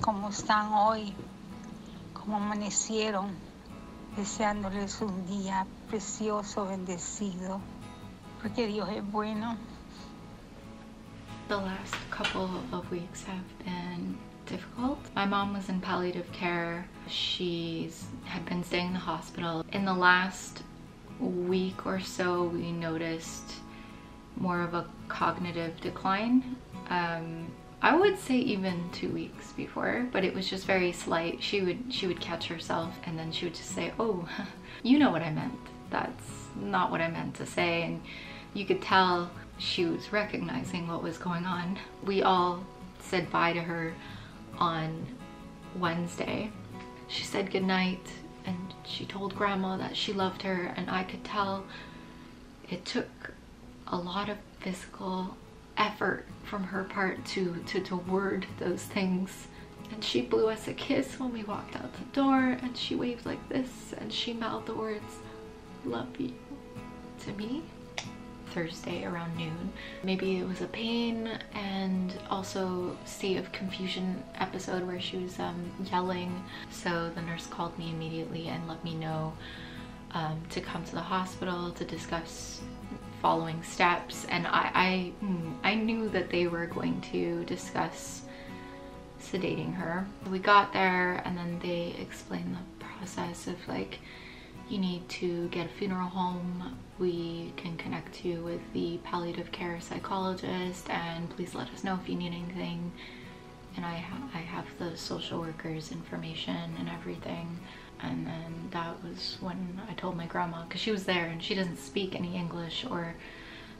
cómo están hoy, cómo amanecieron, deseándoles un día precioso, bendecido, porque Dios es bueno. The last couple of weeks have been difficult. My mom was in palliative care. She had been staying in the hospital. In the last week or so, we noticed more of a cognitive decline. I would say even 2 weeks before, but it was just very slight. She would catch herself and then she would just say, "Oh, you know what I meant. That's not what I meant to say." And you could tell she was recognizing what was going on. We all said bye to her on Wednesday. She said goodnight and she told Grandma that she loved her, and I could tell it took a lot of physical effort from her part to word those things. And she blew us a kiss when we walked out the door, and she waved like this, and she mouthed the words, "Love you," to me. Thursday around noon, maybe it was a pain and also state of confusion episode where she was yelling. So the nurse called me immediately and let me know to come to the hospital to discuss following steps, and I knew that they were going to discuss sedating her. We got there and then they explained the process of, like, you need to get a funeral home, we can connect you with the palliative care psychologist, and please let us know if you need anything. And I have the social worker's information and everything. And then that was when I told my grandma, because she was there and she doesn't speak any English or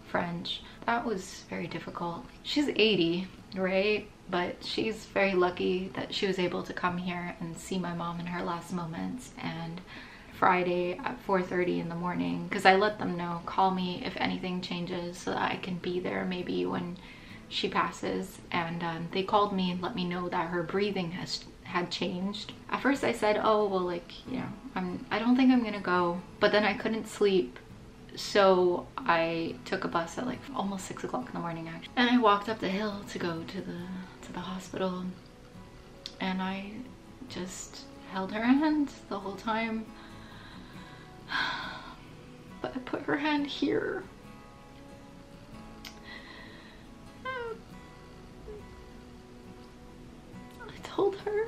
French. That was very difficult. She's 80, right? But she's very lucky that she was able to come here and see my mom in her last moments. And Friday at 4:30 in the morning, because I let them know, call me if anything changes so that I can be there maybe when she passes. And they called me and let me know that her breathing had changed. At first I said, "Oh, well, like, you know, I don't think I'm gonna go," but then I couldn't sleep, so I took a bus at like almost 6 o'clock in the morning, actually, and I walked up the hill to go to the hospital, and I just held her hand the whole time, but I put her hand here. Told her,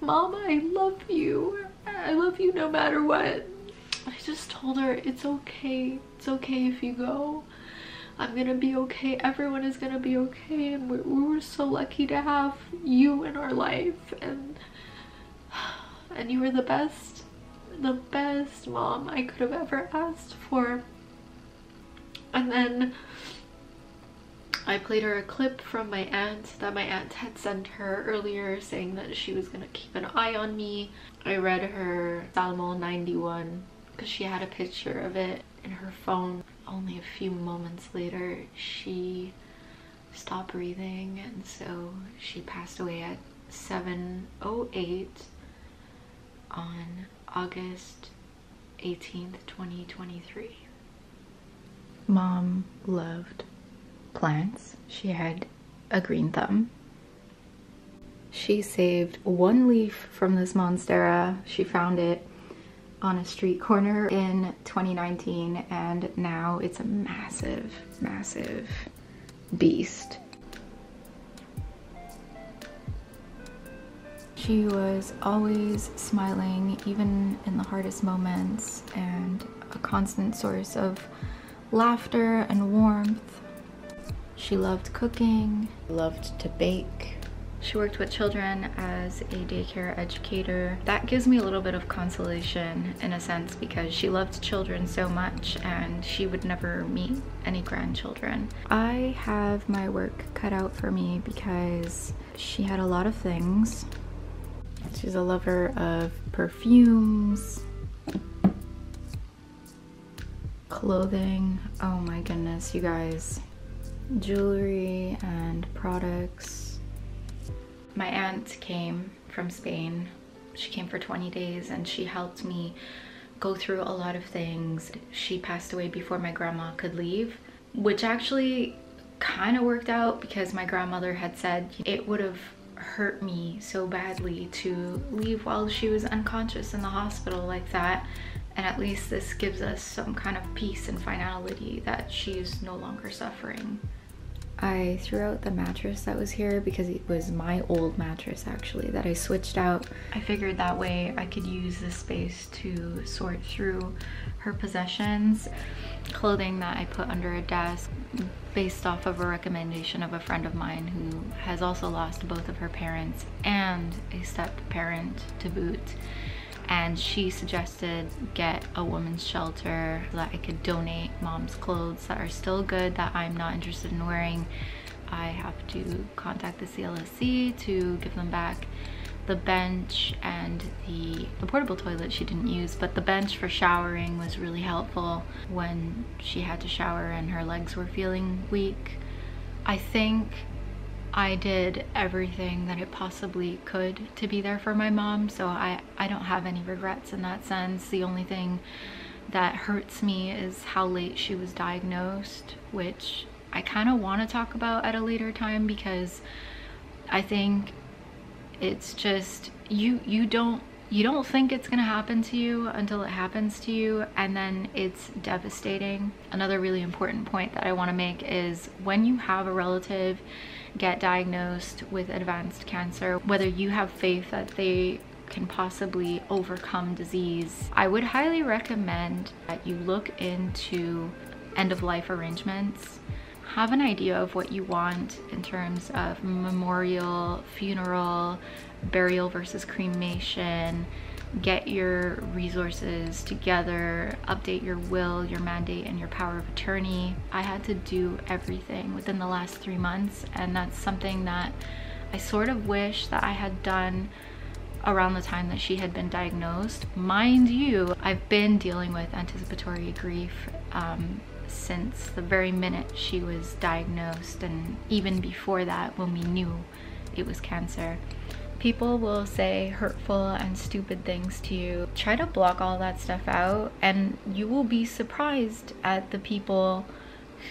"Mom, I love you. I love you no matter what." I just told her, "It's okay. It's okay if you go. I'm gonna be okay. Everyone is gonna be okay. And we were so lucky to have you in our life. And you were the best mom I could have ever asked for." And then I played her a clip from my aunt that my aunt had sent her earlier, saying that she was gonna keep an eye on me. I read her Salmo 91 because she had a picture of it in her phone. Only a few moments later, she stopped breathing, and so she passed away at 7:08 on August 18th, 2023. Mom loved plants. She had a green thumb. She saved one leaf from this Monstera. She found it on a street corner in 2019, and now it's a massive, massive beast. She was always smiling, even in the hardest moments, and a constant source of laughter and warmth. She loved cooking, loved to bake. She worked with children as a daycare educator. That gives me a little bit of consolation in a sense, because she loved children so much and she would never meet any grandchildren. I have my work cut out for me because she had a lot of things. She's a lover of perfumes, clothing, oh my goodness, you guys. Jewelry and products. My aunt came from Spain. She came for 20 days and she helped me go through a lot of things. She passed away before my grandma could leave, which actually kind of worked out because my grandmother had said it would have hurt me so badly to leave while she was unconscious in the hospital like that. And at least this gives us some kind of peace and finality that she's no longer suffering. I threw out the mattress that was here because it was my old mattress actually that I switched out. I figured that way I could use this space to sort through her possessions, clothing that I put under a desk based off of a recommendation of a friend of mine who has also lost both of her parents and a step-parent to boot. And she suggested get a woman's shelter so that I could donate mom's clothes that are still good that I'm not interested in wearing. I have to contact the CLSC to give them back the bench and the portable toilet she didn't use, but the bench for showering was really helpful when she had to shower and her legs were feeling weak. I think I did everything that it possibly could to be there for my mom, so I don't have any regrets in that sense. The only thing that hurts me is how late she was diagnosed, which I kind of want to talk about at a later time, because I think it's just you don't think it's gonna happen to you until it happens to you, and then it's devastating. Another really important point that I want to make is when you have a relative get diagnosed with advanced cancer, whether you have faith that they can possibly overcome disease, I would highly recommend that you look into end-of-life arrangements. Have an idea of what you want in terms of memorial, funeral, burial versus cremation. Get your resources together, update your will, your mandate, and your power of attorney. I had to do everything within the last 3 months, and that's something that I sort of wish that I had done around the time that she had been diagnosed. Mind you, I've been dealing with anticipatory grief since the very minute she was diagnosed, and even before that when we knew it was cancer. People will say hurtful and stupid things to you. Try to block all that stuff out, and you will be surprised at the people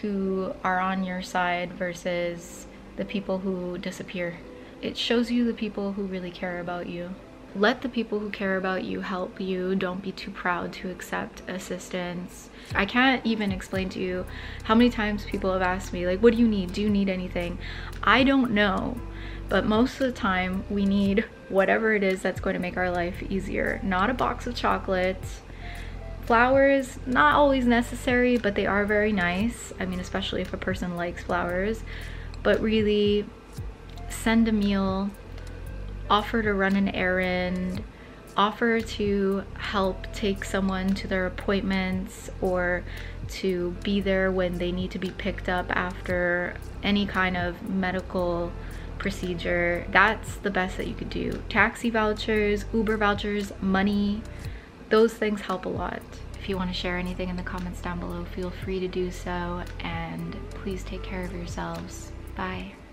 who are on your side versus the people who disappear. It shows you the people who really care about you. Let the people who care about you help you. Don't be too proud to accept assistance. I can't even explain to you how many times people have asked me, like, what do you need? Do you need anything? I don't know, but most of the time we need whatever it is that's going to make our life easier. Not a box of chocolates. Flowers, not always necessary, but they are very nice. I mean, especially if a person likes flowers, but really send a meal, offer to run an errand, offer to help take someone to their appointments or to be there when they need to be picked up after any kind of medical procedure. That's the best that you could do. Taxi vouchers, Uber vouchers, money, those things help a lot. If you want to share anything in the comments down below, feel free to do so, and please take care of yourselves. Bye.